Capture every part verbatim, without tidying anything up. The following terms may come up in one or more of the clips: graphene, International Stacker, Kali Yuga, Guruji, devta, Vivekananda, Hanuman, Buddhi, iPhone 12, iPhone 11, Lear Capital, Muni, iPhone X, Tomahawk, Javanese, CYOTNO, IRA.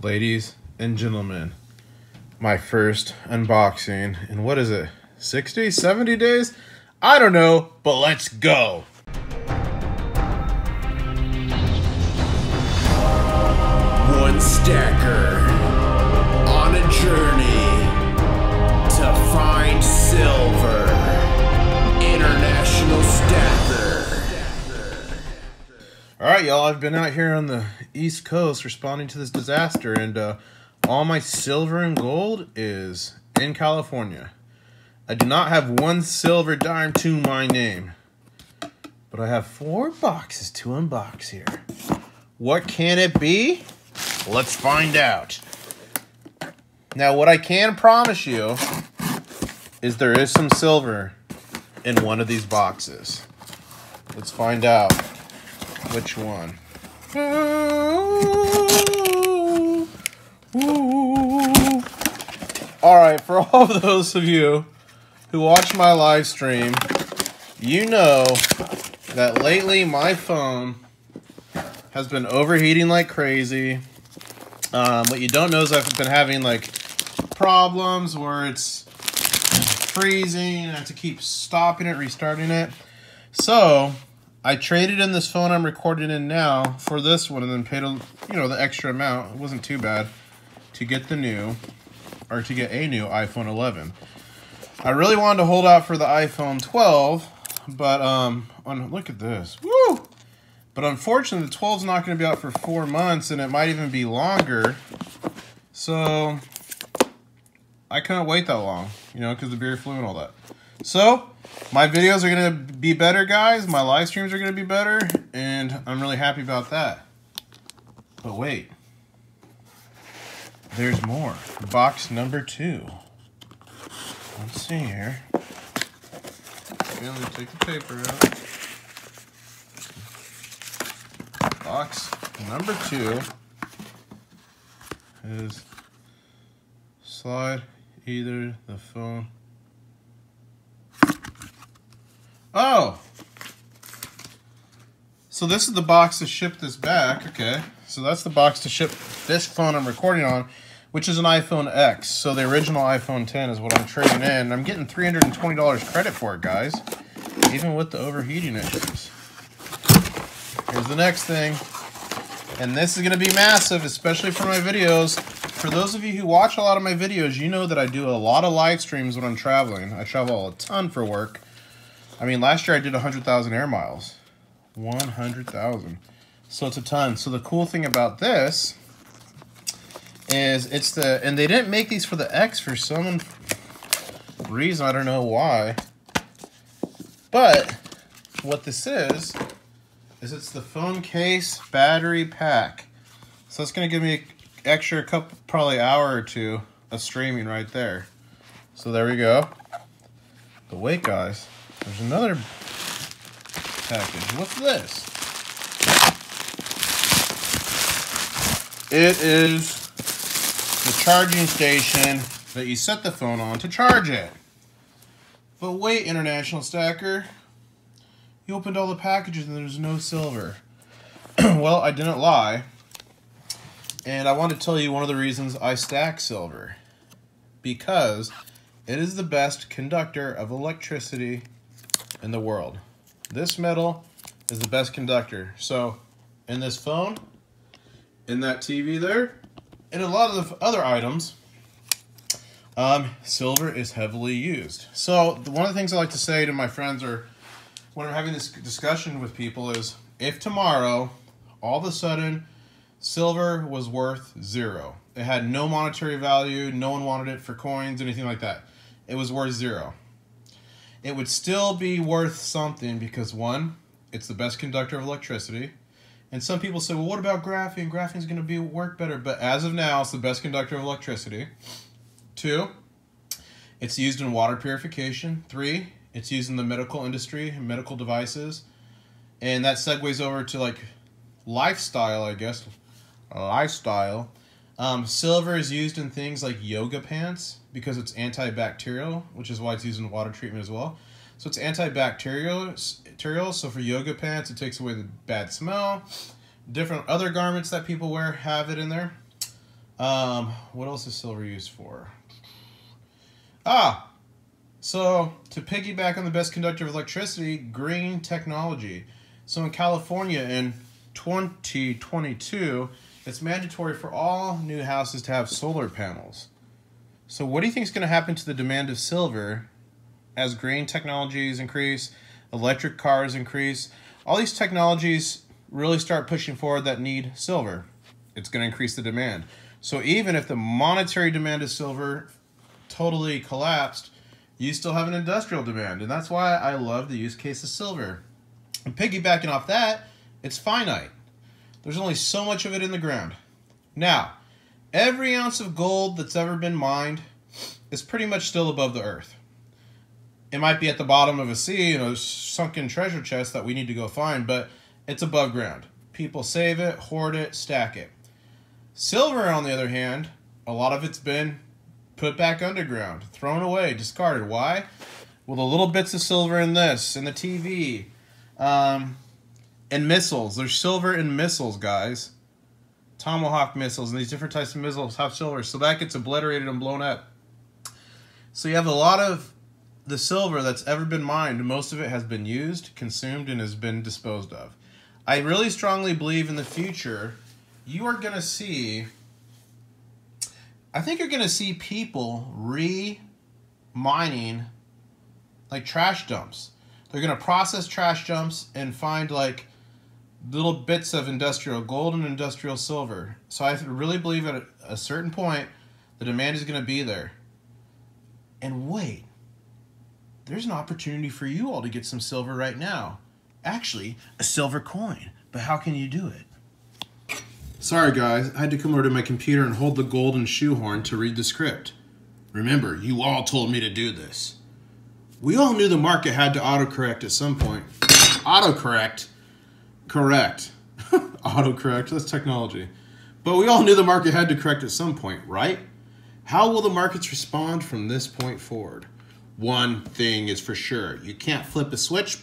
Ladies and gentlemen, my first unboxing in what is it, sixty, seventy days? I don't know, but let's go. One stacker on a journey to find silver. International Stacker. All right, y'all, I've been out here on the East Coast responding to this disaster, and uh, all my silver and gold is in California. I do not have one silver dime to my name, but I have four boxes to unbox here. What can it be? Let's find out. Now, what I can promise you is there is some silver in one of these boxes. Let's find out which one. Ooh. All right, for all of those of you who watch my live stream, you know that lately my phone has been overheating like crazy. Um, what you don't know is I've been having like problems where it's freezing and I have to keep stopping it, restarting it. So I traded in this phone I'm recording in now for this one, and then paid a, you know, the extra amount. It wasn't too bad to get the new, or to get a new iPhone eleven. I really wanted to hold out for the iPhone twelve, but um, on, look at this, woo! But unfortunately, the twelve's not going to be out for four months, and it might even be longer. So I couldn't wait that long, you know, because the beer flew and all that. So my videos are going to be better, guys. My live streams are going to be better, and I'm really happy about that. But wait, there's more. Box number two. Let's see here. Okay, let me take the paper out. Box number two is slide either the phone. Oh! So this is the box to ship this back. Okay, so that's the box to ship this phone I'm recording on, which is an iPhone ten. So the original iPhone ten is what I'm trading in. I'm getting three hundred twenty dollars credit for it, guys, even with the overheating issues. Here's the next thing. And this is going to be massive, especially for my videos. For those of you who watch a lot of my videos, you know that I do a lot of live streams when I'm traveling. I travel a ton for work. I mean, last year I did one hundred thousand air miles. one hundred thousand. So it's a ton. So the cool thing about this is it's the, and they didn't make these for the X for some reason, I don't know why, but what this is, is it's the phone case battery pack. So it's gonna give me extra couple, probably hour or two of streaming right there. So there we go. But wait, guys, there's another package. What's this? It is the charging station that you set the phone on to charge it. But wait, International Stacker, you opened all the packages and there's no silver. Well, I didn't lie, and I want to tell you one of the reasons I stack silver, because it is the best conductor of electricity in the world. This metal is the best conductor. So in this phone, in that T V there, and a lot of the other items, um, silver is heavily used. So one of the things I like to say to my friends, or when I'm having this discussion with people, is if tomorrow, all of a sudden, silver was worth zero, it had no monetary value, no one wanted it for coins, anything like that, it was worth zero, it would still be worth something because, one, it's the best conductor of electricity. And some people say, well, what about graphene? Graphene's going to be work better. But as of now, it's the best conductor of electricity. Two, it's used in water purification. Three, it's used in the medical industry, medical devices. And that segues over to, like, lifestyle, I guess. Lifestyle. Um, silver is used in things like yoga pants because it's antibacterial, which is why it's used in water treatment as well. So it's antibacterial, so for yoga pants, it takes away the bad smell. Different other garments that people wear have it in there. Um, what else is silver used for? Ah, so to piggyback on the best conductor of electricity, green technology. So in California in twenty twenty-two, it's mandatory for all new houses to have solar panels. So what do you think is going to happen to the demand of silver as green technologies increase, electric cars increase? All these technologies really start pushing forward that need silver. It's going to increase the demand. So even if the monetary demand of silver totally collapsed, you still have an industrial demand. And that's why I love the use case of silver. And piggybacking off that, it's finite. There's only so much of it in the ground. Now, every ounce of gold that's ever been mined is pretty much still above the earth. It might be at the bottom of a sea, you know, sunken treasure chest that we need to go find, but it's above ground. People save it, hoard it, stack it. Silver, on the other hand, a lot of it's been put back underground, thrown away, discarded. Why? Well, the little bits of silver in this, in the T V, um, and missiles. There's silver in missiles, guys. Tomahawk missiles and these different types of missiles have silver, so that gets obliterated and blown up. So you have a lot of the silver that's ever been mined. Most of it has been used, consumed, and has been disposed of. I really strongly believe in the future you are going to see, I think you're going to see people re-mining like trash dumps. They're going to process trash dumps and find like little bits of industrial gold and industrial silver. So I really believe at a certain point, the demand is going to be there. And wait, there's an opportunity for you all to get some silver right now. Actually, a silver coin. But how can you do it? Sorry guys, I had to come over to my computer and hold the golden shoehorn to read the script. Remember, you all told me to do this. We all knew the market had to autocorrect at some point. Autocorrect? Correct. Autocorrect, that's technology. But we all knew the market had to correct at some point, right? How will the markets respond from this point forward? One thing is for sure, you can't flip a switch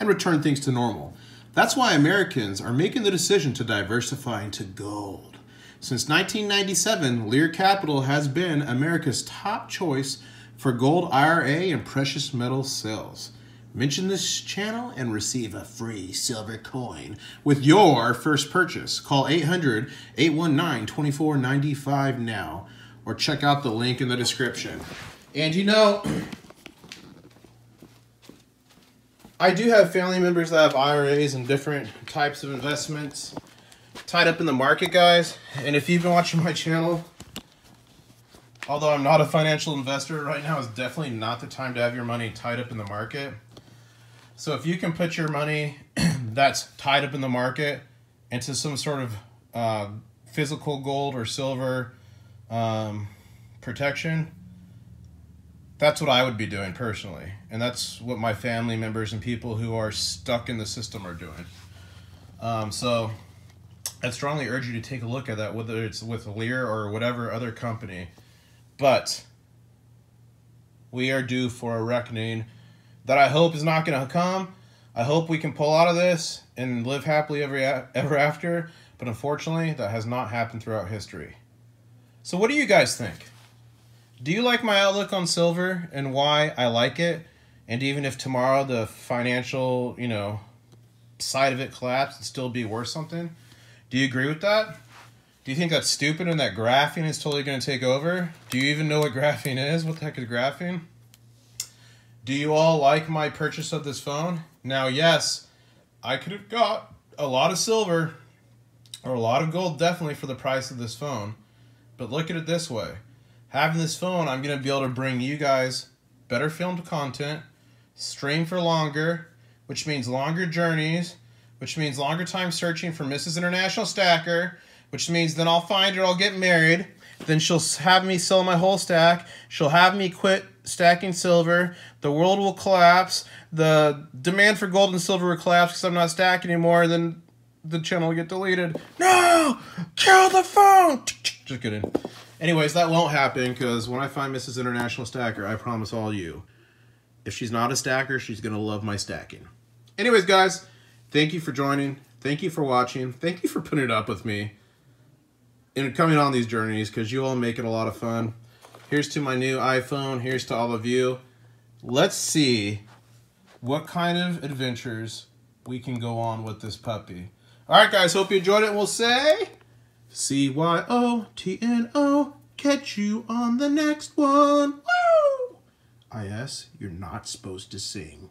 and return things to normal. That's why Americans are making the decision to diversify into gold. Since nineteen ninety-seven, Lear Capital has been America's top choice for gold I R A and precious metal sales. Mention this channel and receive a free silver coin with your first purchase. Call eight hundred, eight one nine, two four nine five now or check out the link in the description. And you know, I do have family members that have I R As and different types of investments tied up in the market, guys. And if you've been watching my channel, although I'm not a financial investor, right now is definitely not the time to have your money tied up in the market. So if you can put your money that's tied up in the market into some sort of uh, physical gold or silver um, protection, that's what I would be doing personally. And that's what my family members and people who are stuck in the system are doing. Um, so I strongly urge you to take a look at that, whether it's with Lear or whatever other company. But we are due for a reckoning that I hope is not going to come. I hope we can pull out of this and live happily ever, ever after. But unfortunately, that has not happened throughout history. So what do you guys think? Do you like my outlook on silver and why I like it? And even if tomorrow the financial, you know, side of it collapsed, it'd still be worth something? Do you agree with that? Do you think that's stupid and that graphene is totally going to take over? Do you even know what graphene is? What the heck is graphene? Do you all like my purchase of this phone? Now, yes, I could have got a lot of silver or a lot of gold definitely for the price of this phone. But look at it this way. Having this phone, I'm going to be able to bring you guys better filmed content, stream for longer, which means longer journeys, which means longer time searching for Missus International Stacker, which means then I'll find her, I'll get married, then she'll have me sell my whole stack, she'll have me quit stacking silver, the world will collapse, the demand for gold and silver will collapse because I'm not stacking anymore, and then the channel will get deleted. No! Kill the phone! Just kidding. Anyways, that won't happen because when I find Missus International Stacker, I promise all you, if she's not a stacker, she's going to love my stacking. Anyways, guys, thank you for joining. Thank you for watching. Thank you for putting it up with me. in coming on these journeys, because you all make it a lot of fun. Here's to my new iPhone. Here's to all of you. Let's see what kind of adventures we can go on with this puppy. All right, guys, hope you enjoyed it. We'll say C Y O T N O. Catch you on the next one. Woo! I S, you're not supposed to sing.